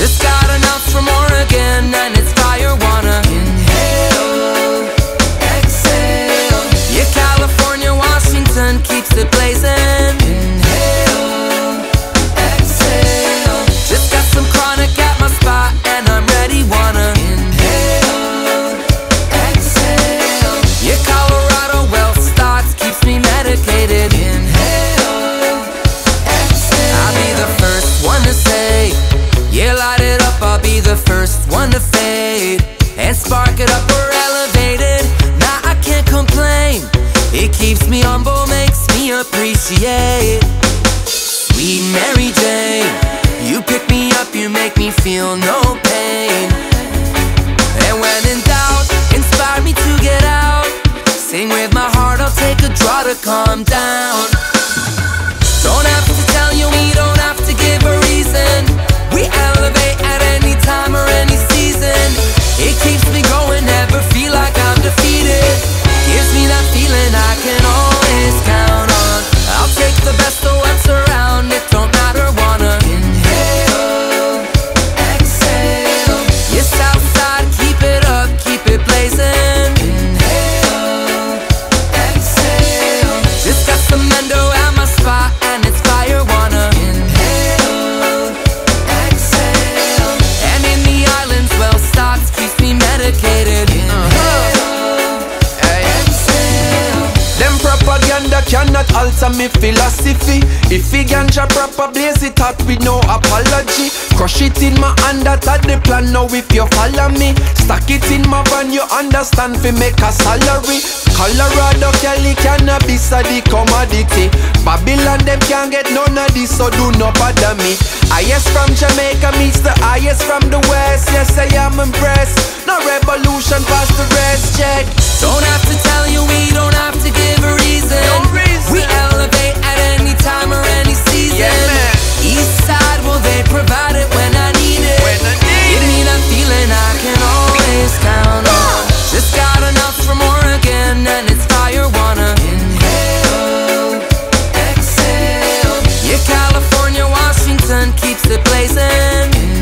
Just got enough from Oregon and it's firewana. Inhale, exhale. Yeah, California, Washington keeps it blazing. Inhale, exhale. Just got some chronic at my spot and I'm ready, wanna. Inhale, exhale. Yeah, Colorado well stocked, keeps me medicated. Inhale, exhale. I'll be the first one to say, yeah, light it up, I'll be the first one to fade. And spark it up, we're elevated. Nah, I can't complain. It keeps me humble, makes me appreciate. Sweet Mary Jane, you pick me up, you make me feel no pain. And when in doubt, inspire me to get out. Sing with my heart, I'll take a draw to calm down. Don't have to tell you, we don't have to give a reason. We elevate at any time or any season. It keeps me going, never feel like I'm defeated. Gives me that feeling I can always count on. I'll take the best of what's around, it don't matter, wanna. Inhale, exhale. Your south side, keep it up, keep it blazing. Inhale, exhale. Just got some Mendo at my spot and it's fire, wanna. Them propaganda cannot alter me philosophy. If we ganja proper, blaze it up with no apology. Crush it in my hand, that's the plan. Now if you follow me, stack it in my van, you understand fi make a salary. Colorado, Cali, cannabis are the commodity. Babylon, them can't get none of this, so do not bother me. Highest from Jamaica meets the highest from the west. Yes, I am impressed. No revolution past the rest, check. Don't have to tell you, we don't have to give a reason. No reason. We elevate at any time or any season. Yeah, east side, well, they provide it when I need it. When I need give me that feeling I can always count on. Just got enough from Oregon and it's firewana. Inhale, exhale. Yeah, California, Washington keeps it blazing.